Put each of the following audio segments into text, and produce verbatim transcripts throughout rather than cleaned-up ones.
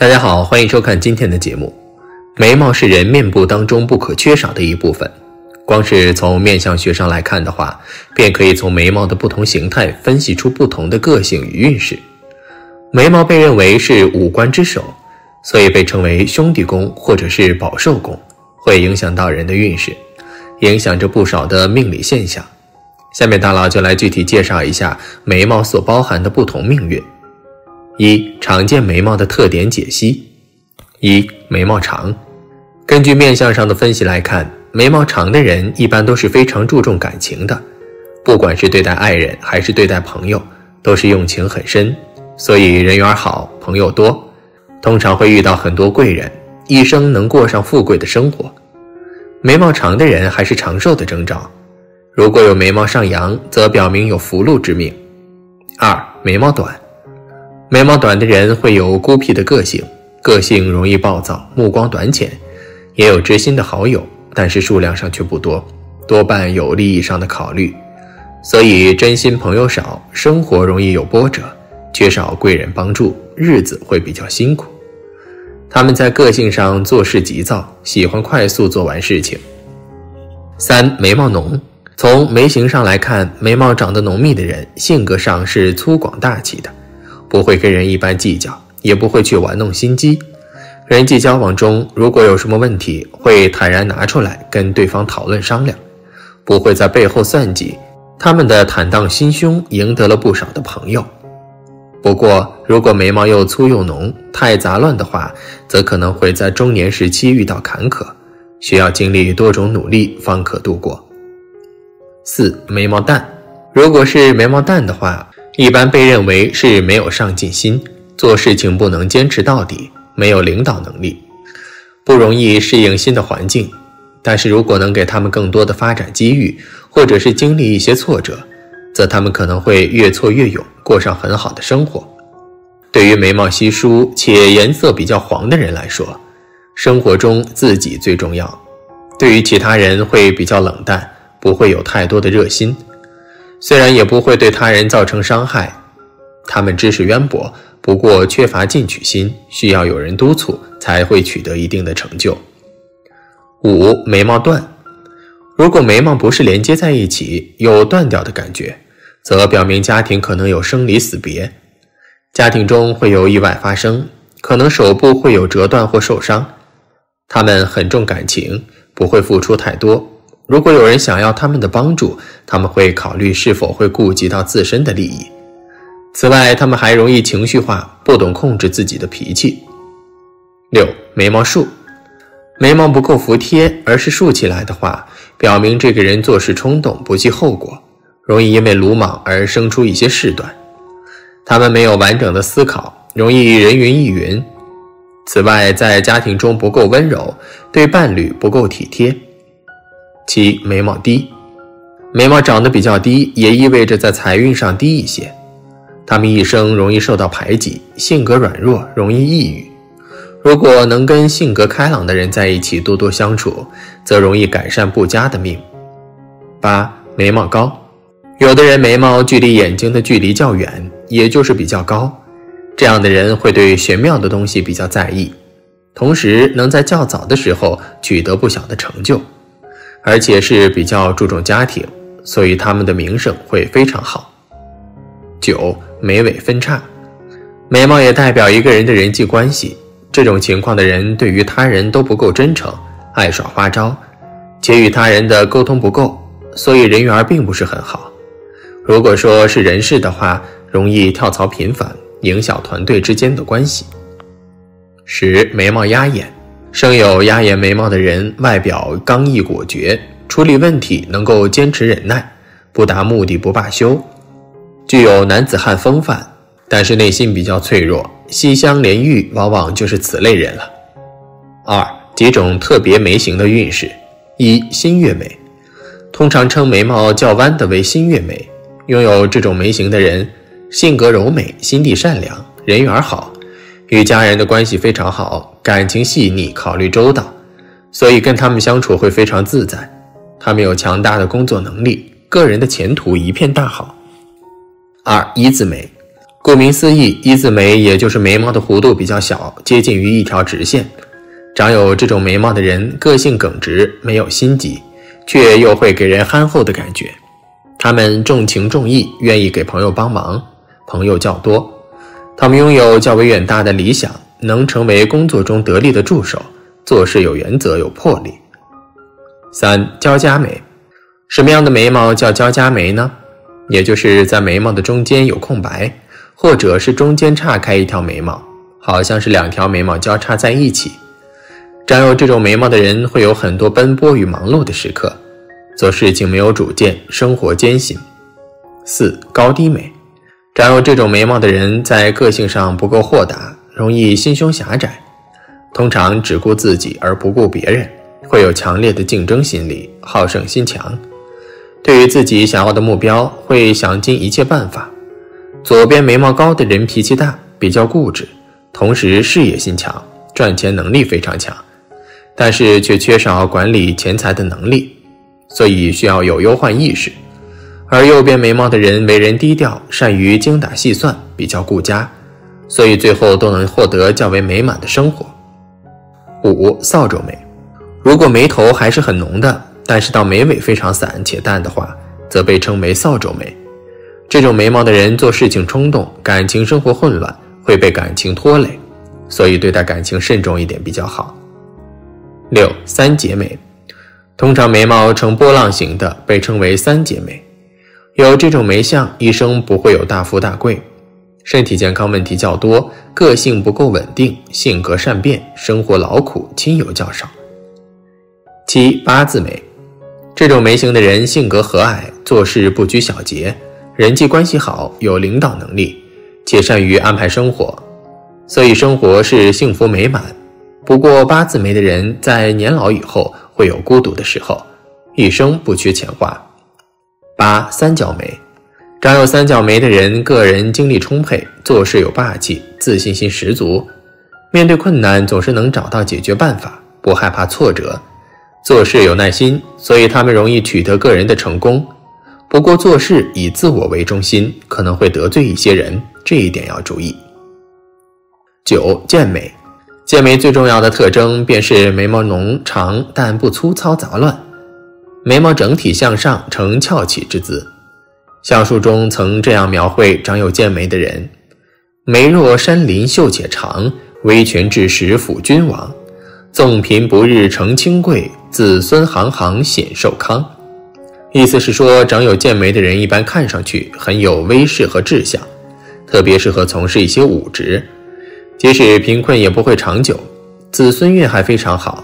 大家好，欢迎收看今天的节目。眉毛是人面部当中不可缺少的一部分，光是从面相学上来看的话，便可以从眉毛的不同形态分析出不同的个性与运势。眉毛被认为是五官之首，所以被称为兄弟宫或者是宝寿宫，会影响到人的运势，影响着不少的命理现象。下面大佬就来具体介绍一下眉毛所包含的不同命运。一、常见眉毛的特点解析。一、眉毛长。根据面相上的分析来看，眉毛长的人一般都是非常注重感情的，不管是对待爱人还是对待朋友，都是用情很深，所以人缘好，朋友多，通常会遇到很多贵人，一生能过上富贵的生活。眉毛长的人还是长寿的征兆，如果有眉毛上扬，则表明有福禄之命。二、眉毛短。眉毛短的人会有孤僻的个性，个性容易暴躁，目光短浅，也有知心的好友，但是数量上却不多，多半有利益上的考虑，所以真心朋友少，生活容易有波折，缺少贵人帮助，日子会比较辛苦。他们在个性上做事急躁，喜欢快速做完事情。三、眉毛浓。从眉形上来看，眉毛长得浓密的人，性格上是粗犷大气的，不会跟人一般计较，也不会去玩弄心机。人际交往中，如果有什么问题，会坦然拿出来跟对方讨论商量，不会在背后算计。他们的坦荡心胸赢得了不少的朋友。不过，如果眉毛又粗又浓，太杂乱的话，则可能会在中年时期遇到坎坷，需要经历多种努力方可度过。四、眉毛淡。如果是眉毛淡的话，一般被认为是没有上进心，做事情不能坚持到底，没有领导能力，不容易适应新的环境。但是如果能给他们更多的发展机遇，或者是经历一些挫折，则他们可能会越挫越勇，过上很好的生活。对于眉毛稀疏且颜色比较黄的人来说，生活中自己最重要，对于其他人会比较冷淡，不会有太多的热心。虽然也不会对他人造成伤害，他们知识渊博，不过缺乏进取心，需要有人督促才会取得一定的成就。五、眉毛断。如果眉毛不是连接在一起，有断掉的感觉，则表明家庭可能有生离死别，家庭中会有意外发生，可能手部会有折断或受伤。他们很重感情，不会付出太多，如果有人想要他们的帮助，他们会考虑是否会顾及到自身的利益。此外，他们还容易情绪化，不懂控制自己的脾气。六、眉毛竖。眉毛不够服帖，而是竖起来的话，表明这个人做事冲动，不计后果，容易因为鲁莽而生出一些事端。他们没有完整的思考，容易人云亦云。此外，在家庭中不够温柔，对伴侣不够体贴。七、眉毛低。眉毛长得比较低，也意味着在财运上低一些。他们一生容易受到排挤，性格软弱，容易抑郁。如果能跟性格开朗的人在一起多多相处，则容易改善不佳的命。八、眉毛高。有的人眉毛距离眼睛的距离较远，也就是比较高，这样的人会对玄妙的东西比较在意，同时能在较早的时候取得不小的成就，而且是比较注重家庭，所以他们的名声会非常好。九、眉尾分叉。眉毛也代表一个人的人际关系，这种情况的人对于他人都不够真诚，爱耍花招，且与他人的沟通不够，所以人缘并不是很好。如果说是人事的话，容易跳槽频繁，影响团队之间的关系。十、眉毛压眼。生有压眼眉毛的人，外表刚毅果决，处理问题能够坚持忍耐，不达目的不罢休，具有男子汉风范，但是内心比较脆弱，西厢连玉往往就是此类人了。二、几种特别眉形的运势。一、新月眉。通常称眉毛较弯的为新月眉，拥有这种眉形的人，性格柔美，心地善良，人缘好，与家人的关系非常好，感情细腻，考虑周到，所以跟他们相处会非常自在。他们有强大的工作能力，个人的前途一片大好。二、一字眉。顾名思义，一字眉也就是眉毛的弧度比较小，接近于一条直线。长有这种眉毛的人，个性耿直，没有心机，却又会给人憨厚的感觉。他们重情重义，愿意给朋友帮忙，朋友较多。他们拥有较为远大的理想，能成为工作中得力的助手，做事有原则，有魄力。三、交加眉。什么样的眉毛叫交加眉呢？也就是在眉毛的中间有空白，或者是中间岔开一条眉毛，好像是两条眉毛交叉在一起。长有这种眉毛的人会有很多奔波与忙碌的时刻，做事情没有主见，生活艰辛。四、高低眉。长有这种眉毛的人在个性上不够豁达，容易心胸狭窄，通常只顾自己而不顾别人，会有强烈的竞争心理，好胜心强。对于自己想要的目标，会想尽一切办法。左边眉毛高的人脾气大，比较固执，同时事业心强，赚钱能力非常强。但是却缺少管理钱财的能力，所以需要有忧患意识。而右边眉毛的人为人低调，善于精打细算，比较顾家，所以最后都能获得较为美满的生活。五、扫帚眉。如果眉头还是很浓的，但是到眉尾非常散且淡的话，则被称为扫帚眉。这种眉毛的人做事情冲动，感情生活混乱，会被感情拖累，所以对待感情慎重一点比较好。六、三节眉。通常眉毛呈波浪形的被称为三节眉。有这种眉相，一生不会有大富大贵，身体健康问题较多，个性不够稳定，性格善变，生活劳苦，亲友较少。七、八字眉。这种眉型的人性格和蔼，做事不拘小节，人际关系好，有领导能力，且善于安排生活，所以生活是幸福美满。不过八字眉的人在年老以后会有孤独的时候，一生不缺钱花。八、三角眉。长有三角眉的人个人精力充沛，做事有霸气，自信心十足，面对困难总是能找到解决办法，不害怕挫折，做事有耐心，所以他们容易取得个人的成功。不过做事以自我为中心，可能会得罪一些人，这一点要注意。九、剑眉。剑眉最重要的特征便是眉毛浓长，但不粗糙杂乱，眉毛整体向上，呈翘起之姿。相术中曾这样描绘长有剑眉的人：眉若山林秀且长，威权至时辅君王，纵贫不日成清贵，子孙行行显寿康。意思是说，长有剑眉的人一般看上去很有威势和志向，特别适合从事一些武职，即使贫困也不会长久，子孙运还非常好。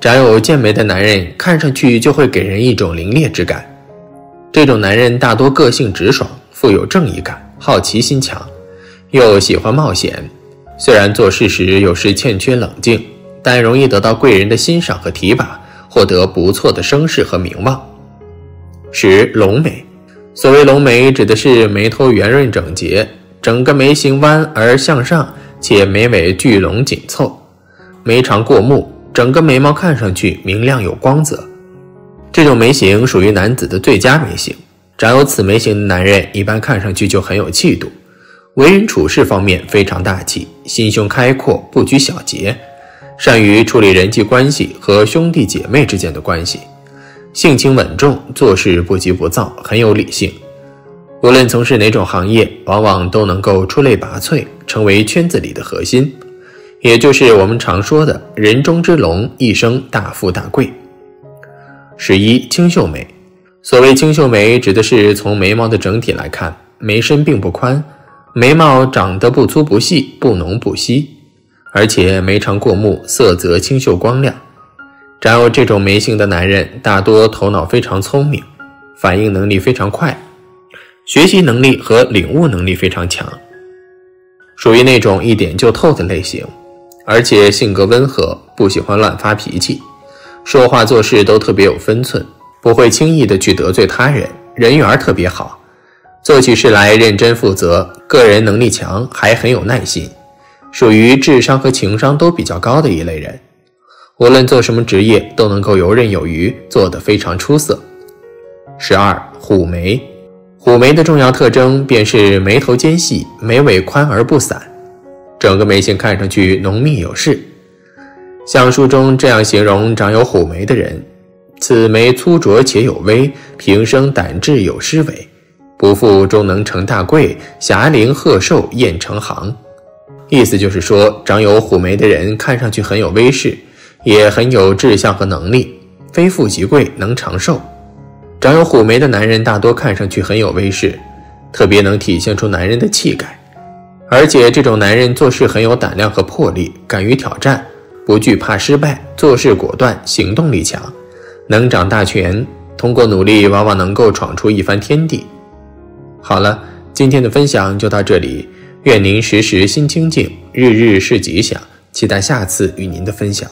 长有剑眉的男人看上去就会给人一种凌冽之感，这种男人大多个性直爽，富有正义感，好奇心强，又喜欢冒险。虽然做事时有时欠缺冷静，但容易得到贵人的欣赏和提拔，获得不错的声势和名望。十、龙眉。所谓龙眉，指的是眉头圆润整洁，整个眉形弯而向上，且眉尾聚拢紧凑，眉长过目，整个眉毛看上去明亮有光泽。这种眉型属于男子的最佳眉型，长有此眉型的男人一般看上去就很有气度，为人处事方面非常大气，心胸开阔，不拘小节，善于处理人际关系和兄弟姐妹之间的关系，性情稳重，做事不急不躁，很有理性。无论从事哪种行业，往往都能够出类拔萃，成为圈子里的核心，也就是我们常说的人中之龙，一生大富大贵。十一、清秀眉。所谓清秀眉，指的是从眉毛的整体来看，眉身并不宽，眉毛长得不粗不细，不浓不稀，而且眉长过目，色泽清秀光亮。长有这种眉型的男人大多头脑非常聪明，反应能力非常快，学习能力和领悟能力非常强，属于那种一点就透的类型，而且性格温和，不喜欢乱发脾气，说话做事都特别有分寸，不会轻易的去得罪他人，人缘特别好，做起事来认真负责，个人能力强，还很有耐心，属于智商和情商都比较高的一类人，无论做什么职业都能够游刃有余，做得非常出色。十二、虎眉。虎眉的重要特征便是眉头尖细，眉尾宽而不散，整个眉形看上去浓密有势。像书中这样形容长有虎眉的人：此眉粗浊且有威，平生胆志有诗伟，不负终能成大贵，霞龄鹤寿宴成行。意思就是说，长有虎眉的人看上去很有威势，也很有志向和能力，非富即贵，能长寿。长有虎眉的男人大多看上去很有威势，特别能体现出男人的气概，而且这种男人做事很有胆量和魄力，敢于挑战，不惧怕失败，做事果断，行动力强，能掌大权，通过努力往往能够闯出一番天地。好了，今天的分享就到这里，愿您时时心清静，日日是吉祥，期待下次与您的分享。